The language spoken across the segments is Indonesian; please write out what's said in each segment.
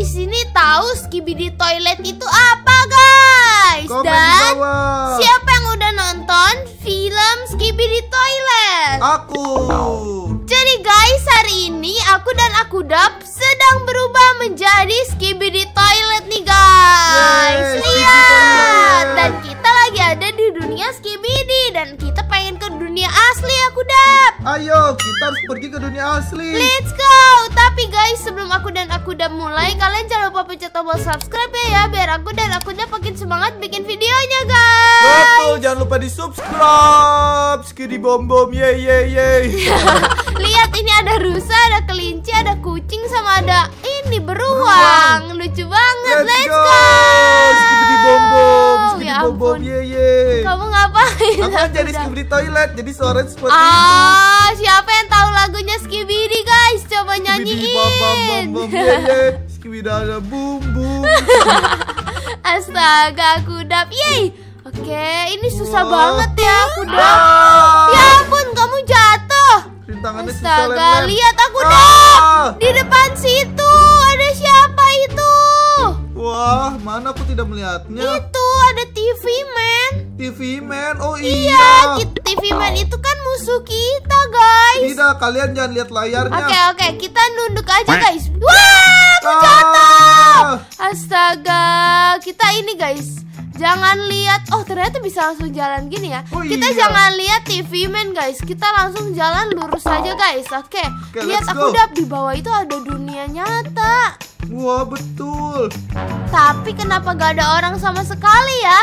di sini tahu Skibidi Toilet itu apa, guys? Komen dan siapa yang udah nonton film Skibidi Toilet? Aku. Jadi guys, hari ini aku dan Akudap sedang berubah menjadi Skibidi Toilet nih, guys. Yeay, lihat. Dan kita lagi ada di dunia Skibidi dan kita pengen ke dunia asli, Akudap. Ayo, kita harus pergi ke dunia asli. Let's go. Tapi guys, sebelum aku dan Akudap mulai, kalian jangan lupa pencet tombol subscribe ya, biar aku dan Akudap makin semangat bikin videonya, guys. Betul, jangan lupa di-subscribe. Skibidi bom-bom, ye ye ye. Lihat, ini ada rusa, ada kelinci, ada kucing, sama ada ini beruang. Lucu banget. Let's go. Skibidi bom-bom, Skibidi bom-bom, ye ye. Kamu ngapain? Aku kan jadi Skibidi Toilet, jadi suaranya seperti itu. Siapa yang tahu lagunya Skibidi, guys? Coba nyanyiin. Skibidi bom bom. Astaga, Akudap. Yeay. Oke, ini susah banget ya, Akudap. Ya ampun, kamu jatuh. Astaga, lihat Akudap. Di depan situ ada siapa itu? Wah, mana aku tidak melihatnya. Itu ada TV Man. TV Man, oh iya. Iya, TV Man itu kan musuh kita, guys. Tidak, kalian jangan lihat layarnya. Oke, kita nunduk aja, guys. Wah, aku jatuh. Astaga, kita ini, guys, jangan lihat. Oh, ternyata bisa langsung jalan gini ya. Oh, kita jangan lihat TV Man, guys. Kita langsung jalan lurus aja, guys. Oke, lihat Akudap, di bawah itu ada dunia nyata. Wah, betul. Tapi kenapa gak ada orang sama sekali ya?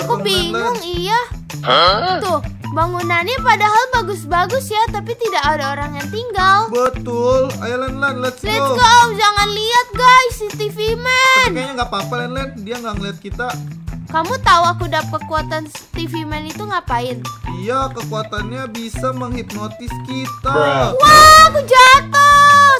Aku bingung, iya. Tuh, bangunannya padahal bagus-bagus ya, tapi tidak ada orang yang tinggal. Betul. Ayo Len-Len, let's go. Jangan lihat, guys, si TV Man. Tapi kayaknya gak apa-apa, Len-Len. Dia gak ngeliat kita. Kamu tahu Akudap kekuatan TV Man itu ngapain? Iya, kekuatannya bisa menghipnotis kita. Wah, aku jatuh.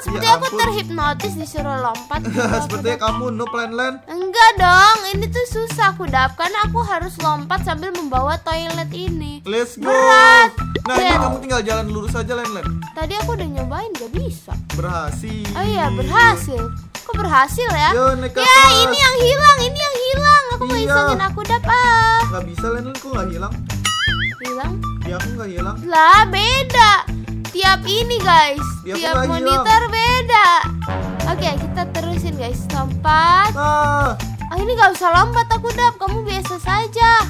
Seperti ya, aku terhipnotis, disuruh lompat. Sepertinya kamu no plan, Len. Enggak dong, ini tuh susah, Akudap, karena aku harus lompat sambil membawa toilet ini. Let's go. Berat. Nah, ini kamu tinggal jalan lurus aja, Len-Len. Tadi aku udah nyobain, gak bisa. Berhasil. Oh iya, berhasil. Kok berhasil ya? Ya, ini yang hilang, ini yang hilang. Aku mau isengin Akudap. Gak bisa, Len-Len, kok gak hilang? Hilang? Ya, aku gak hilang. Lah, beda. Tiap ini, guys, tiap monitor beda. Oke, kita terusin, guys. Lompat. Ini gak usah lompat, Akudap. Kamu biasa saja.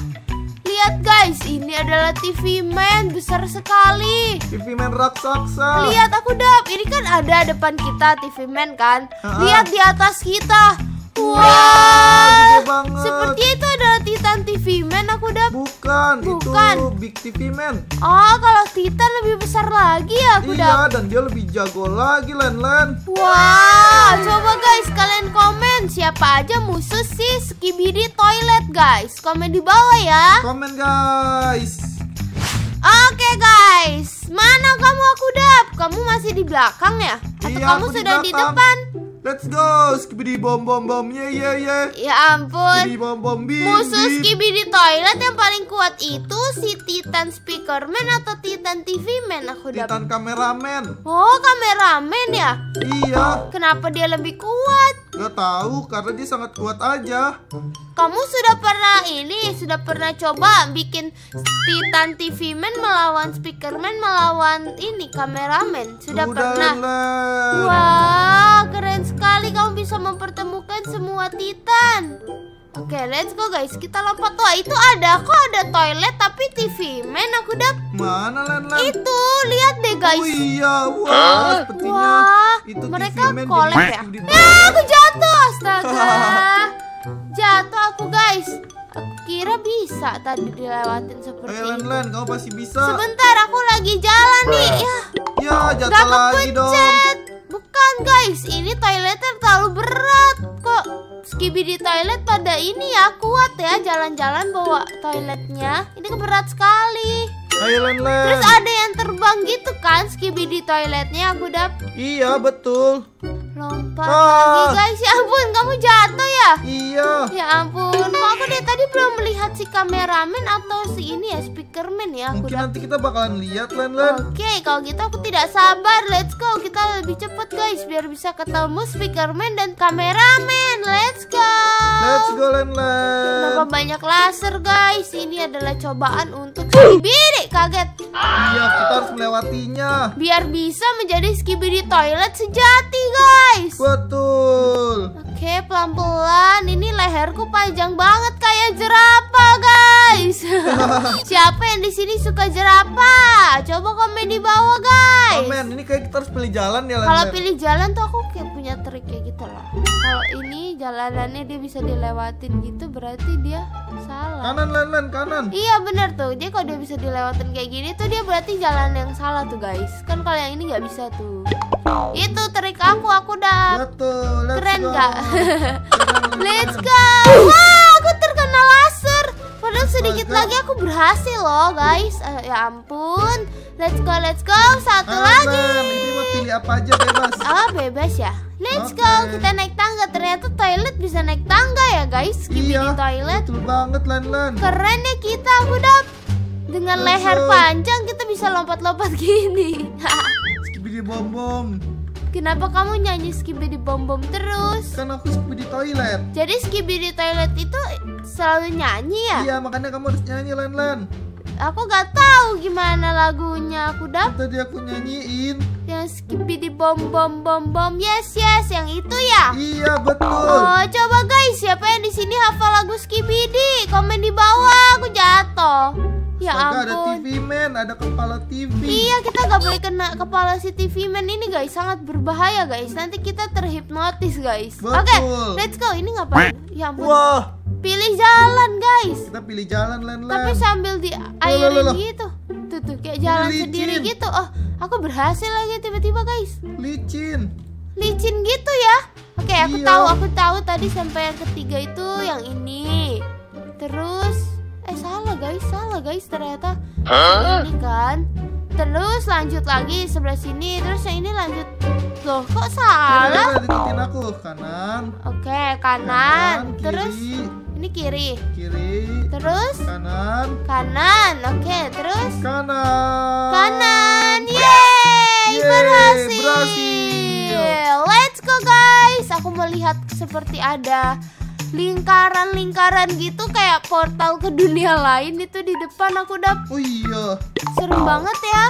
Lihat, guys, ini adalah TV Man besar sekali. TV Man raksasa. Lihat, Akudap, ini kan ada depan kita TV Man kan. Lihat di atas kita. Wah, seperti itu adalah Titan TV Man, Akudap. Bukan, itu Big TV Man. Oh, kalau Titan lebih besar lagi ya, Akudap. Iya, dan dia lebih jago lagi, Len-Len. Wah, coba guys, kalian komen siapa aja musuh si Skibidi Toilet, guys. Komen di bawah ya. Komen, guys. Oke, guys, mana kamu, Akudap? Kamu masih di belakang ya? Atau iya, kamu sudah di depan? Let's go, Skibidi bom bom bom, ye ye ye. Ya ampun, bom, bom, bim, musuh Skibidi Toilet yang paling kuat itu si Titan Speaker Man atau Titan TV Man, Akudap. Titan Kameraman. Oh, Kameraman ya? Iya. Kenapa dia lebih kuat? Gak tahu, karena dia sangat kuat aja. Kamu sudah pernah coba bikin Titan TV Man melawan Speaker Man melawan ini Kameraman? Sudah pernah? Wah, keren sekali, kamu bisa mempertemukan semua Titan. Oke, let's go, guys. Kita lompat. Wah, itu ada toilet tapi TV Man, Akudap. Mana, Len-Len? Itu, lihat deh, guys. Oh iya, wah, sepertinya itu mereka collab ya. Nah, aku jatuh, astaga. Jatuh aku, guys. Aku kira bisa tadi dilewatin seperti itu. Len-Len, kamu pasti bisa. Sebentar, aku lagi jalan nih. Ya, jatuh lagi dong. Bukan, guys, ini toiletnya terlalu berat. Kok Skibidi Toilet pada ini ya kuat ya, jalan-jalan bawa toiletnya. Ini berat sekali. Ayo, Len-Len. Terus ada yang terbang gitu kan Skibidi Toiletnya, Akudap. Iya, betul. Lompat lagi, guys. Ya ampun, kamu jatuh ya? Iya. Ya ampun, kok aku dari tadi belum melihat si kamera kameramen atau si ini ya, speakerman ya. Mungkin nanti kita bakalan lihat, Len-Len. Oke, kalau gitu aku tidak sabar. Let's go, kita lebih cepat guys biar bisa ketemu speakerman dan kameramen. Let's go. Let's go, Len-Len. Kenapa banyak laser guys? Ini adalah cobaan untuk Skibidi. Kaget. Iya, kita harus melewatinya biar bisa menjadi Skibidi Toilet sejati guys. Betul. Oke, pelan-pelan. Ini leherku panjang banget kayak jerapah guys. Siapa yang di sini suka jerapah? Coba komen di bawah guys. Komen, ini kayak kita harus pilih jalan ya. Kalau pilih jalan tuh aku kayak punya trik kayak gitu lah. Kalau ini jalanannya dia bisa dilewatin gitu, berarti dia salah. Kanan, Len-Len, kanan. Iya bener tuh. Jadi kalau dia bisa dilewatin kayak gini tuh dia berarti jalan yang salah tuh guys. Kan kalau yang ini nggak bisa tuh. Itu trik aku udah. Betul. Keren nggak? Let's go. Wah, aku terkena laser. Padahal sedikit lagi aku berhasil loh guys. Ya ampun. Let's go, let's go. Satu lagi. Ini mau pilih apa aja bebas. Oh bebas ya. Let's go, kita naik tangga. Ternyata toilet bisa naik tangga ya guys. Skibidi Toilet. Betul banget, Len-Len. Keren ya kita, Akudap. Dengan leher panjang kita bisa lompat-lompat gini. Skibidi Bom-Bom. Kenapa kamu nyanyi Skibidi Bom-Bom terus? Kan aku Skibidi Toilet. Jadi Skibidi Toilet itu selalu nyanyi ya? Iya, makanya kamu harus nyanyi, Len-Len. Aku gak tahu gimana lagunya, Akudap. Tadi aku nyanyiin yang Skibidi Bom-Bom-Bom-Bom. Yes, yes, yang itu ya? Iya, betul. Oh, coba guys, siapa yang di sini hafal lagu Skibidi? Komen di bawah, aku jatuh. Ya ampun. Ada TV Man, ada kepala TV. Iya, kita gak boleh kena kepala si TV Man ini guys. Sangat berbahaya guys. Nanti kita terhipnotis guys. Oke, let's go. Ini ngapain? Ya ampun. Wah. Pilih jalan guys. Kita pilih jalan, Len-Len. Tapi sambil di airin gitu. Tuh tuh kayak jalan sendiri gitu. Oh, aku berhasil lagi tiba-tiba guys. Licin. Licin gitu ya. Oke, aku tahu tadi sampai yang ketiga itu yang ini. Terus salah guys ternyata ini kan. Terus lanjut lagi sebelah sini, terus yang ini lanjut. Loh, kok salah? Ikutin aku kanan. Oke, kanan. Terus ini kiri. Kiri. Terus kanan. Kanan. Oke, terus kanan. Kanan. Yeay, berhasil. Let's go guys. Aku melihat seperti ada lingkaran-lingkaran gitu kayak portal ke dunia lain itu di depan aku dapat. Oh iya. Serem banget ya.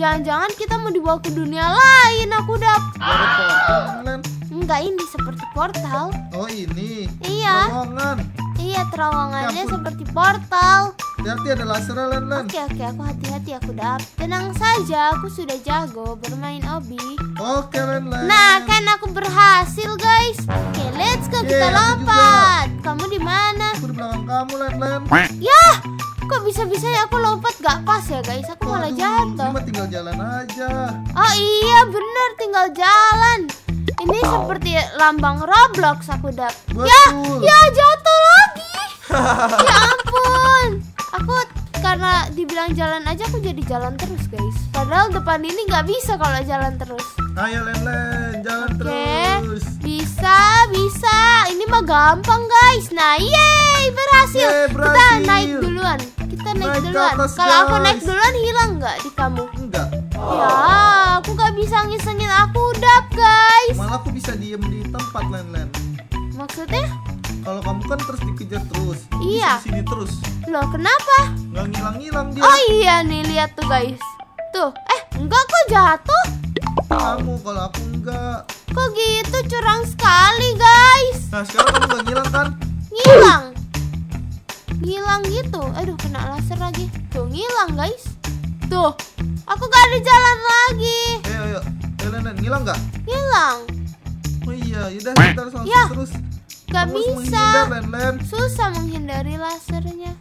Jangan-jangan kita mau dibawa ke dunia lain aku dapat. Enggak, ini seperti portal. Oh ini. Iya. Terowongan. Iya, terowongannya seperti portal. Hati-hati ada laser, Len-Len. Oke, aku hati-hati aku dapat. Tenang saja, aku sudah jago bermain hobi. Oke, Len-Len. Nah, kan aku berhasil guys. Oke, let's go, kita lompat. Kamu di mana? Aku di belakang kamu, Len-Len. Yah, kok bisa-bisa ya aku lompat gak pas ya guys. Aku malah jatuh. Cuma tinggal jalan aja. Oh iya bener, tinggal jalan. Ini seperti lambang Roblox aku dapat. Ya jatuh lagi. Ya ampun. Aku karena dibilang jalan aja aku jadi jalan terus guys. Padahal depan ini gak bisa kalau jalan terus. Ayo Len-Len, jalan terus. Bisa. Ini mah gampang guys. Nah, yeay, berhasil. Kita naik duluan. Kalau aku naik duluan hilang gak di kamu? Enggak. Ya, aku gak bisa ngisengin aku dap guys. Malah aku bisa diem di tempat, Len-Len. Maksudnya? Kalau kamu kan terus dikejar terus. Iya. Di sini terus. Loh kenapa? Gak ngilang-ngilang dia. Oh iya nih, lihat tuh guys. Tuh, enggak kok jatuh. Kamu, kalau aku enggak. Kok gitu, curang sekali guys. Nah sekarang kamu gak ngilang kan? Ngilang gitu. Aduh, kena laser lagi. Tuh ngilang guys. Tuh, aku gak ada jalan lagi. Ayo. Len-Len, ngilang gak? Ngilang. Oh iya, yaudah kita harus langsung terus. Gak kamu bisa menghindar, susah menghindari lasernya.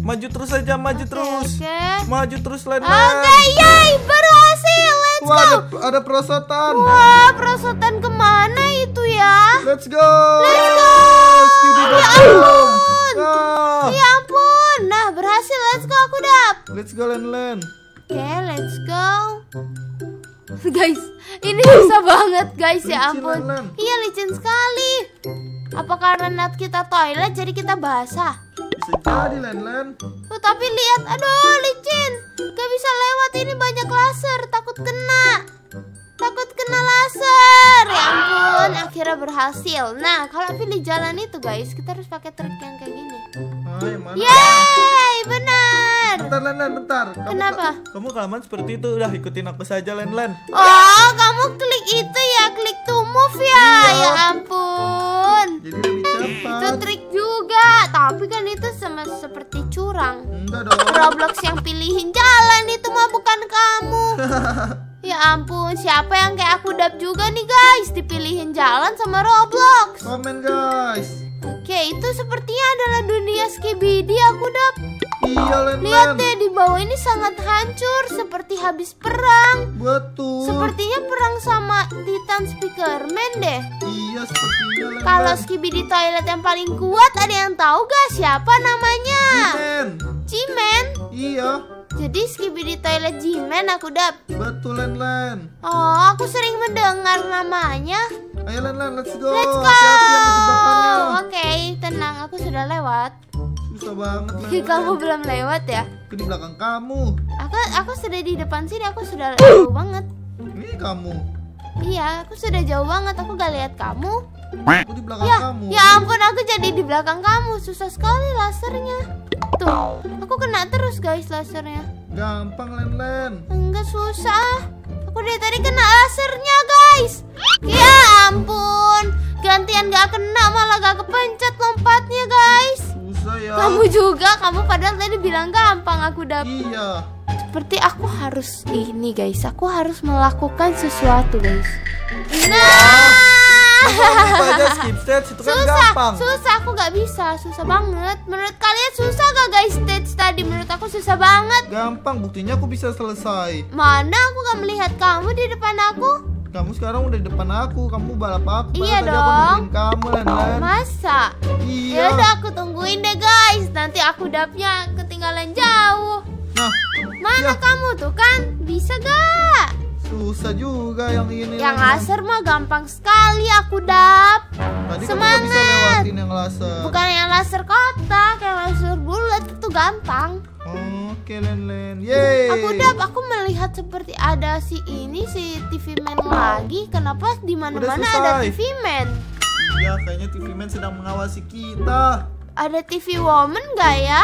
Maju terus aja, maju terus. Maju terus, Len-Len. Oke, yay, berhasil, let's go. Ada perosotan. Wah, perosotan kemana itu ya? Let's go. Ya ampun. Nah, berhasil, let's go aku dap. Let's go, Len-Len. Oke, let's go. Guys, ini susah banget guys, ya ampun. Iya, licin sekali. Apa karena kita toilet jadi kita basah? Bisa jadi Len-Len. Oh, tapi lihat, aduh licin. Gak bisa lewat, ini banyak laser. Takut kena laser. Ya ampun, akhirnya berhasil. Nah, kalau pilih jalan itu guys, kita harus pakai trik yang kayak gini. Yeay, benar. Bentar Len-Len, bentar. Kenapa? Kamu kelamaan seperti itu, udah ikutin aku saja Len-Len. Oh, kamu klik itu ya, klik to move ya. Ya ampun. Jadi lebih cepat. Itu trik juga, tapi kan itu sama seperti curang. Enggak dong. Roblox yang pilihin jalan itu mah bukan kamu. Ya ampun, siapa yang kayak Akudap juga nih guys, dipilihin jalan sama Roblox. Komen guys. Oke, itu sepertinya adalah dunia Skibidi Akudap. Iya Len-Len. Lihat deh, di bawah ini sangat hancur, seperti habis perang. Betul. Sepertinya perang sama Titan Speaker Man deh. Iya, sepertinya Len-Len. Kalau Skibidi Toilet yang paling kuat, ada yang tahu gak siapa namanya? G-Man. Iya. Jadi Skibidi Toilet G-Man Akudap. Betul Len-Len. Oh, aku sering mendengar namanya. Ayo Len-Len, let's go. Let's go. Oke, tenang, aku sudah lewat. Susah banget Len-Len. Kamu belum lewat ya? Aku di belakang kamu. Aku sudah di depan sini, aku sudah jauh banget. Ini kamu. Iya, aku sudah jauh banget, aku gak lihat kamu. Aku di belakang kamu. Ya ampun, aku jadi di belakang kamu. Susah sekali lasernya. Tuh, aku kena terus guys lasernya. Gampang Len-Len. Enggak susah. Aku dari tadi kena lasernya guys. Ya ampun. Gantian gak kena, malah gak kepencet lompatnya guys. Susah ya. Kamu juga, kamu padahal tadi bilang gampang aku dapat. Iya. Seperti aku harus ini guys. Aku harus melakukan sesuatu guys. Nah. Susah, aku gak bisa. Susah banget. Menurut kalian susah gak guys stage tadi? Menurut aku susah banget. Gampang, buktinya aku bisa selesai. Mana aku gak melihat kamu di depan aku. Kamu sekarang udah di depan aku. Kamu balap aku. Iya tadi dong, aku kamu Len-Len. Masa? Iya. Yaudah aku tungguin deh guys. Nanti aku dapnya ketinggalan jauh. Nah, mana kamu tuh kan? Bisa gak? Susah juga yang ini. Yang laser mah gampang sekali aku dap. Tadi semangat. Kamu bisa lewatin yang laser. Bukan yang laser kotak, yang laser bulat itu gampang. Oke Len-Len. Yeay. Aku dap, aku melihat seperti ada si ini si TV Man lagi. Kenapa di mana-mana ada TV Man? Ya kayaknya TV Man sedang mengawasi kita. Ada TV Woman gak ya?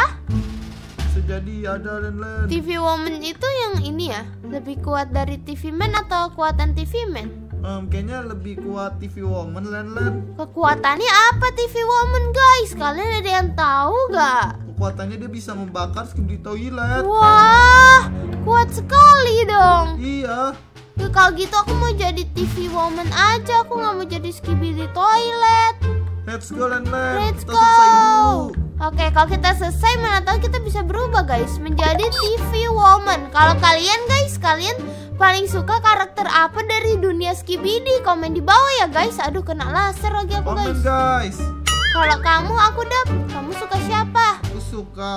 Jadi ada Len-Len. TV Woman itu yang ini ya? Lebih kuat dari TV Man atau kekuatan TV Man? Kayaknya lebih kuat TV Woman Len-Len. Kekuatannya apa TV Woman guys? Kalian ada yang tahu gak? Kekuatannya dia bisa membakar Skibidi Toilet. Wah, kuat sekali dong. Iya. Ya, kalau gitu aku mau jadi TV Woman aja. Aku gak mau jadi Skibidi Toilet. Let's go Len-Len. Let's go. Oke, kalau kita selesai, mana tahu kita bisa berubah guys menjadi TV Woman. Kalau kalian guys, kalian paling suka karakter apa dari dunia Skibidi? Komen di bawah ya guys. Aduh, kena laser lagi aku guys. Komen guys. Kalau kamu aku dap, kamu suka siapa? Aku suka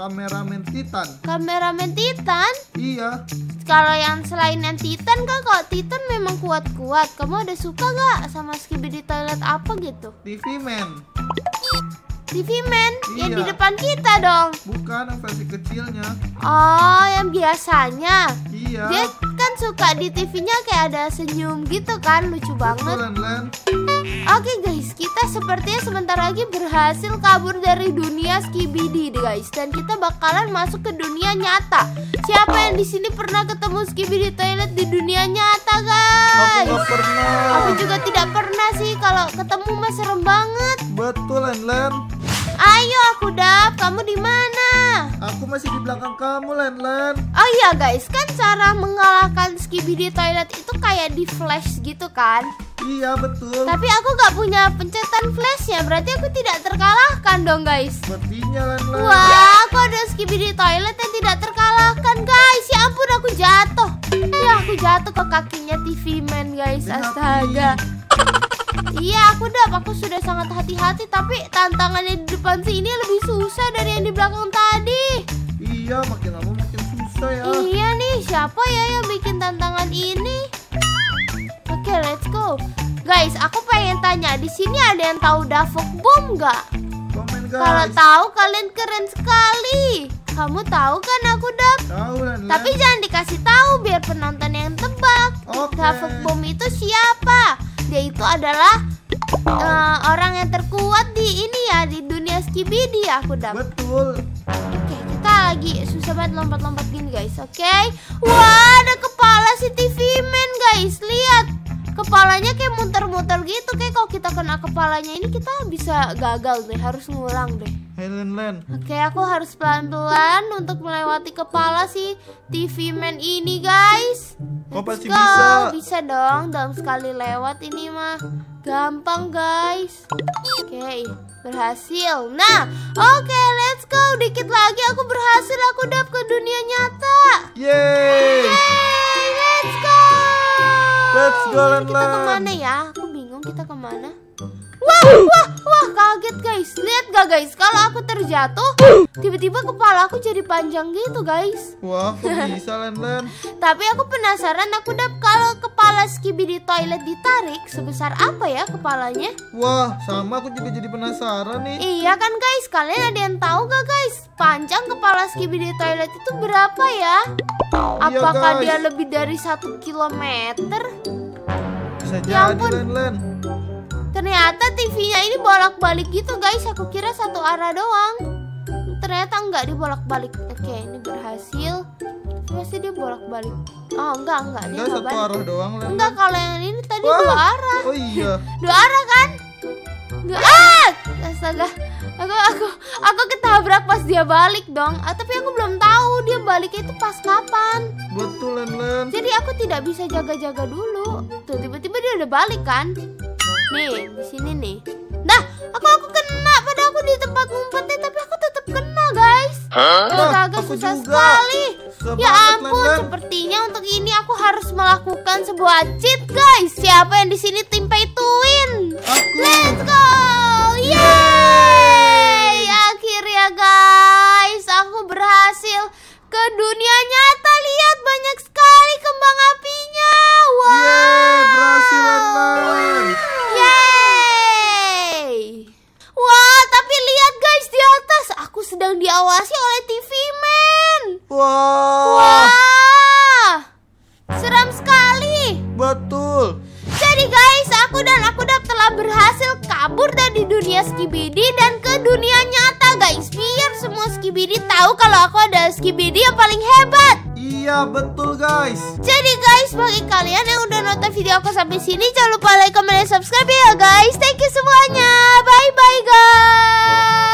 Kameramen Titan. Kameramen Titan? Iya. Kalau yang selain yang Titan kan, kalau Titan memang kuat-kuat. Kamu ada suka gak sama Skibidi Toilet apa gitu? TV Man. TV Man? Iya. Yang di depan kita dong. Bukan, yang versi kecilnya. Oh, yang biasanya. Iya. Dia kan suka di TV-nya kayak ada senyum gitu kan, lucu banget. Len-Len. Oke guys, kita sepertinya sebentar lagi berhasil kabur dari dunia Skibidi guys. Dan kita bakalan masuk ke dunia nyata. Siapa yang di sini pernah ketemu Skibidi Toilet di dunia nyata, guys? Aku gak pernah. Aku juga tidak pernah sih, kalau ketemu mah serem banget. Betul, Len-Len. Ayo aku dap, kamu di mana? Aku masih di belakang kamu, Len-Len. Oh iya, guys, kan cara mengalahkan Skibidi Toilet itu kayak di flash gitu kan? Iya, betul. Tapi aku gak punya pencetan flashnya, berarti aku tidak terkalahkan dong, guys. Sepertinya, Len-Len. Wah, aku ada Skibidi Toilet yang tidak terkalahkan. Guys, ya ampun aku jatuh. Ya aku jatuh ke kakinya TV Man guys. Astaga. Iya aku dap, aku sudah sangat hati-hati. Tapi tantangannya di depan sini lebih susah dari yang di belakang tadi. Iya, makin lama makin susah ya. Iya nih, siapa ya yang bikin tantangan ini? Oke, let's go. Guys, aku pengen tanya, di sini ada yang tahu DaFuq Boom gak? Komen guys. Kalau tahu kalian keren sekali. Kamu tahu kan Akudap? Tahu, Len-Len. Tapi jangan dikasih tahu biar penonton yang tebak. Okay. DaFuq Boom itu siapa? Dia itu adalah orang yang terkuat di ini ya, di dunia Skibidi ya Akudap. Betul. Oke, kita lagi susah banget lompat-lompat gini guys. Oke. Wah, ada kepala si TV Man guys. Lihat. Kepalanya kayak muter-muter gitu. Kayak kalau kita kena kepalanya ini kita bisa gagal deh. Harus ngulang deh. Hey, Len-Len. Oke, aku harus pelan-pelan untuk melewati kepala si TV Man ini guys. Kau pasti bisa. Bisa dong, dalam sekali lewat ini mah gampang guys. Oke, berhasil. Nah, oke, let's go. Dikit lagi aku berhasil, aku dap ke dunia nyata. Yeay, let's go. Let's go, Len-Len. Kita kemana ya? Aku bingung kita kemana. Wah, wah, wah, kaget guys. Lihat gak guys, kalau aku terjatuh tiba-tiba kepala aku jadi panjang gitu guys. Wah, aku bisa, Len-Len. Tapi aku penasaran aku dap kalau kepala Skibidi Toilet ditarik sebesar apa ya kepalanya. Wah, sama aku juga jadi penasaran nih. Iya kan guys, kalian ada yang tahu gak guys panjang kepala Skibidi Toilet itu berapa ya? Apakah dia lebih dari 1 kilometer? Bisa jadi, Len-Len. Ternyata TV-nya ini bolak-balik gitu guys. Aku kira satu arah doang. Ternyata enggak, dibolak-balik. Oke, ini berhasil. Pasti dia bolak-balik. Oh, enggak. Dia enggak satu arah doang. Enggak, kalau yang ini tadi 2 arah. Oh iya. 2 arah kan? Astaga. Aku ketabrak pas dia balik dong. Tapi aku belum tahu dia baliknya itu pas kapan. Betul, Len-Len. Jadi aku tidak bisa jaga-jaga dulu. Tuh, tiba-tiba dia udah balik kan? Nih, di sini nih. Nah, aku kena. Padahal aku di tempat ngumpetnya, tapi aku tetap kena, guys. Itu agak susah sekali. Ya ampun, sepertinya untuk ini aku harus melakukan sebuah cheat, guys. Siapa yang di sini tim pay to win? Let's go! Yeay! Akhirnya, guys, aku berhasil ke dunia nyata. Lihat, banyak sekali kembang apinya. Wow! Yeay, berhasil, Len-Len. Wah, tapi lihat guys di atas, aku sedang diawasi oleh TV Man. Wah, seram sekali. Betul. Jadi guys, aku dan Akudap telah berhasil kabur dari dunia Skibidi dan ke dunia nyata guys. Biar semua Skibidi tahu kalau aku ada Skibidi yang paling hebat. Iya, betul guys. Jadi guys, bagi kalian yang udah nonton video aku sampai sini, jangan lupa like, comment, dan subscribe ya guys. Thank you semuanya. Bye bye guys.